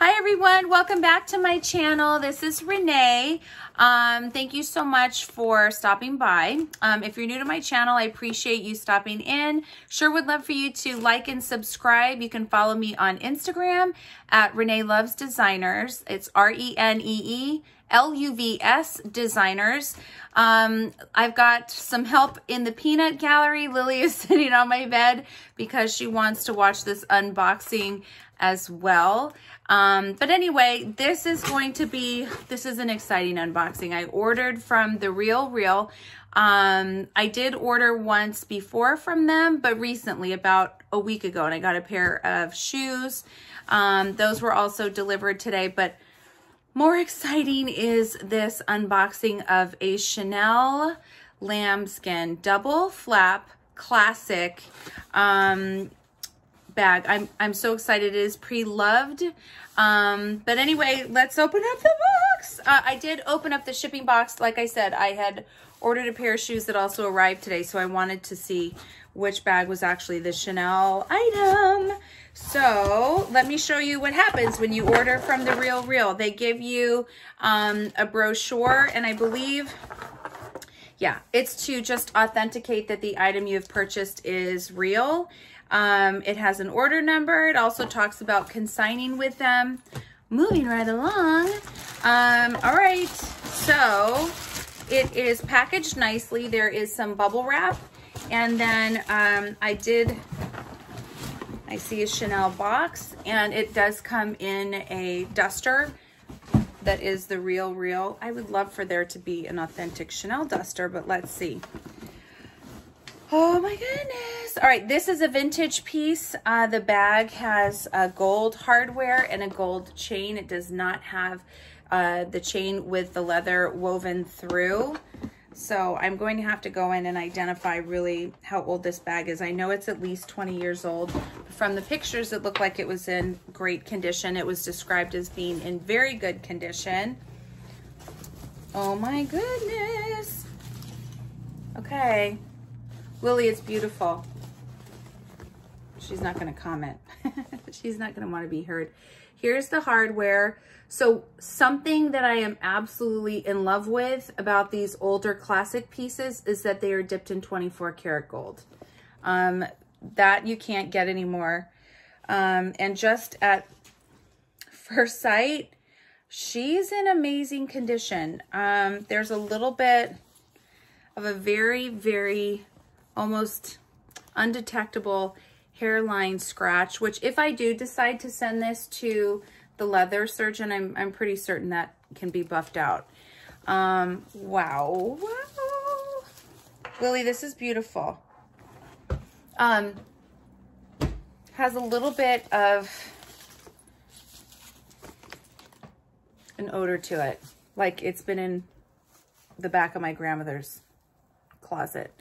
Hi everyone, welcome back to my channel. This is Renee. Thank you so much for stopping by. If you're new to my channel, I appreciate you stopping in. Sure would love for you to like and subscribe. You can follow me on Instagram at Renee Loves Designers. It's RENEE LUVS Designers. I've got some help in the peanut gallery. Lily is sitting on my bed because she wants to watch this unboxing as well. But anyway, this is an exciting unboxing. I ordered from The Real Real. I did order once before from them, but recently, about a week ago, and I got a pair of shoes. Those were also delivered today, but more exciting is this unboxing of a Chanel Lambskin double flap classic bag. I'm so excited. It is pre-loved. But anyway, let's open up the box. I did open up the shipping box. Like I said, I had ordered a pair of shoes that also arrived today, so I wanted to see which bag was actually the Chanel item. So let me show you what happens when you order from The Real Real. They give you a brochure, and I believe, yeah, it's to just authenticate that the item you've purchased is real. It has an order number. It also talks about consigning with them. Moving right along. All right, so it is packaged nicely. There is some bubble wrap, and then I see a Chanel box, and it does come in a duster that is The Real Real. I would love for there to be an authentic Chanel duster, but let's see. Oh my goodness. All right, this is a vintage piece. The bag has gold hardware and a gold chain. It does not have the chain with the leather woven through. So I'm going to have to go in and identify really how old this bag is. I know it's at least 20 years old. From the pictures, it looked like it was in great condition. It was described as being in very good condition. Oh my goodness. Okay. Lily, it's beautiful. She's not going to comment. She's not going to want to be heard. Here's the hardware. So something that I am absolutely in love with about these older classic pieces is that they are dipped in 24 karat gold. That you can't get anymore. And just at first sight, she's in amazing condition. There's a little bit of a very, very almost undetectable hairline scratch, which if I do decide to send this to the leather surgeon, I'm pretty certain that can be buffed out. Wow. Lily, this is beautiful. Has a little bit of an odor to it. Like it's been in the back of my grandmother's closet.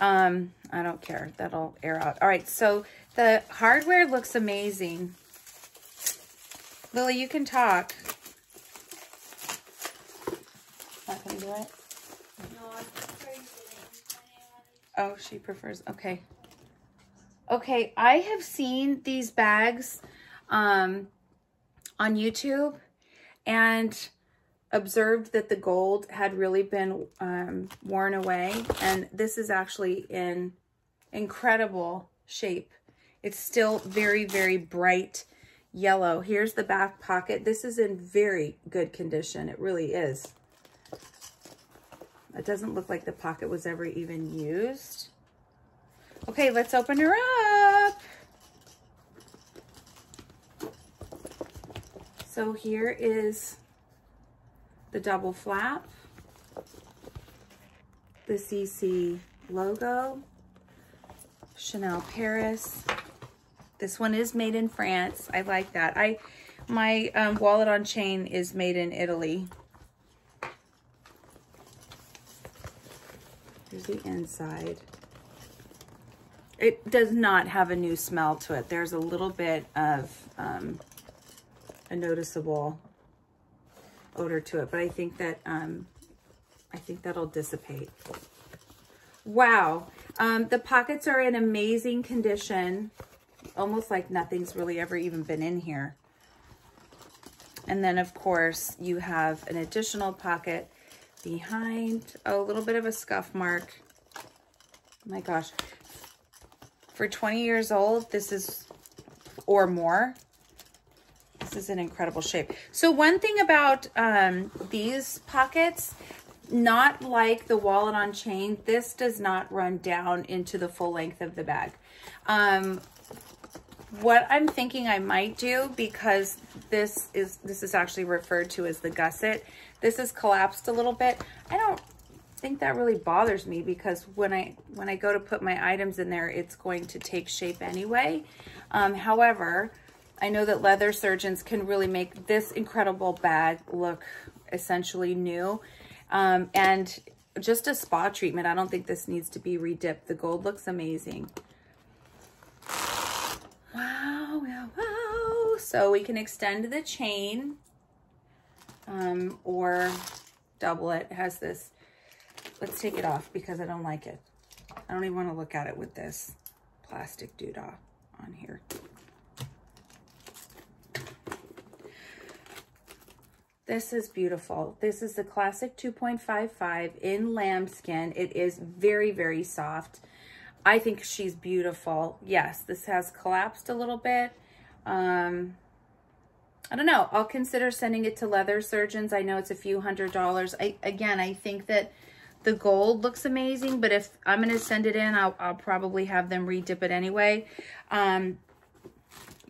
I don't care. That'll air out. All right. So the hardware looks amazing. Lily, you can talk. Not going to do it? No, I prefer doing it. Oh, she prefers. Okay. Okay. I have seen these bags, on YouTube and observed that the gold had really been worn away, and this is actually in incredible shape. It's still very, very bright yellow. Here's the back pocket. This is in very good condition. It really is. It doesn't look like the pocket was ever even used. Okay, let's open her up. So here is the double flap, the CC logo, Chanel Paris. This one is made in France. I like that. My wallet on chain is made in Italy. Here's the inside. It does not have a new smell to it. There's a little bit of a noticeable odor to it, but I think that that'll dissipate. Wow. The pockets are in amazing condition. Almost like nothing's really ever even been in here. And then of course you have an additional pocket behind, a little bit of a scuff mark. Oh my gosh. For 20 years old, this is, or more, this is an incredible shape. So one thing about these pockets, not like the wallet on chain, this does not run down into the full length of the bag. What I'm thinking I might do, because this is actually referred to as the gusset. This is collapsed a little bit. I don't think that really bothers me, because when I go to put my items in there, it's going to take shape anyway. However, I know that leather surgeons can really make this incredible bag look essentially new. And just a spa treatment. I don't think this needs to be re-dipped. The gold looks amazing. Wow, wow, wow. So we can extend the chain or double it. It has this. Let's take it off because I don't like it. I don't even want to look at it with this plastic doodah on here. This is beautiful. This is the classic 2.55 in lambskin. It is very, very soft. I think she's beautiful. Yes, this has collapsed a little bit. I don't know. I'll consider sending it to leather surgeons. I know it's a few $100s. Again, I think that the gold looks amazing, but if I'm going to send it in, I'll probably have them re-dip it anyway.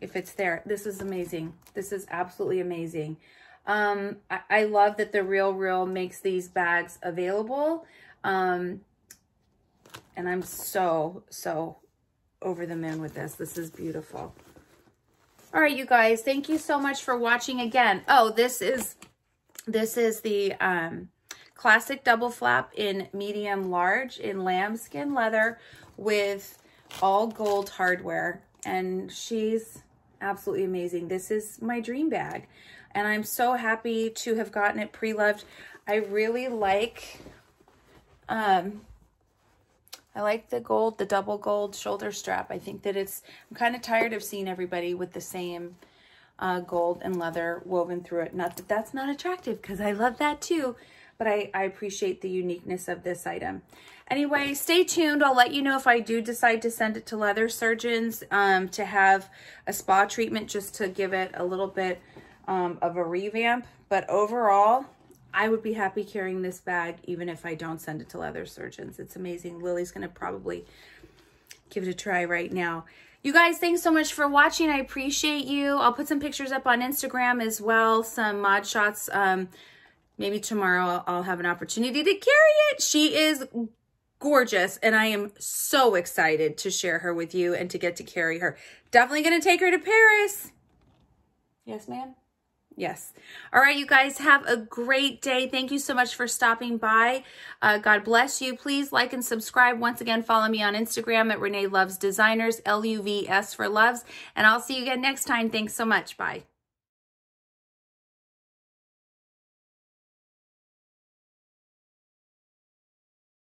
If it's there, this is amazing. This is absolutely amazing. I love that The Real Real makes these bags available. And I'm so, so over the moon with this. This is beautiful. All right, you guys, thank you so much for watching again. Oh, this is the classic double flap in medium large in lambskin leather with all gold hardware. And she's absolutely amazing. This is my dream bag. And I'm so happy to have gotten it pre-loved. I really like, I like the gold, the double gold shoulder strap. I think that it's, I'm kind of tired of seeing everybody with the same gold and leather woven through it. Not that that's not attractive, because I love that too, but I appreciate the uniqueness of this item. Anyway, stay tuned. I'll let you know if I do decide to send it to leather surgeons to have a spa treatment, just to give it a little bit of a revamp. But overall, I would be happy carrying this bag even if I don't send it to leather surgeons. It's amazing. Lily's gonna probably give it a try right now. You guys, thanks so much for watching. I appreciate you. I'll put some pictures up on Instagram as well, some mod shots. Maybe tomorrow I'll have an opportunity to carry it. She is gorgeous, and I am so excited to share her with you and to get to carry her. Definitely gonna take her to Paris. Yes, ma'am. Yes. All right, you guys, have a great day. Thank you so much for stopping by. God bless you. Please like and subscribe. Once again, follow me on Instagram at Renee Loves Designers, L-U-V-S for loves. And I'll see you again next time. Thanks so much. Bye.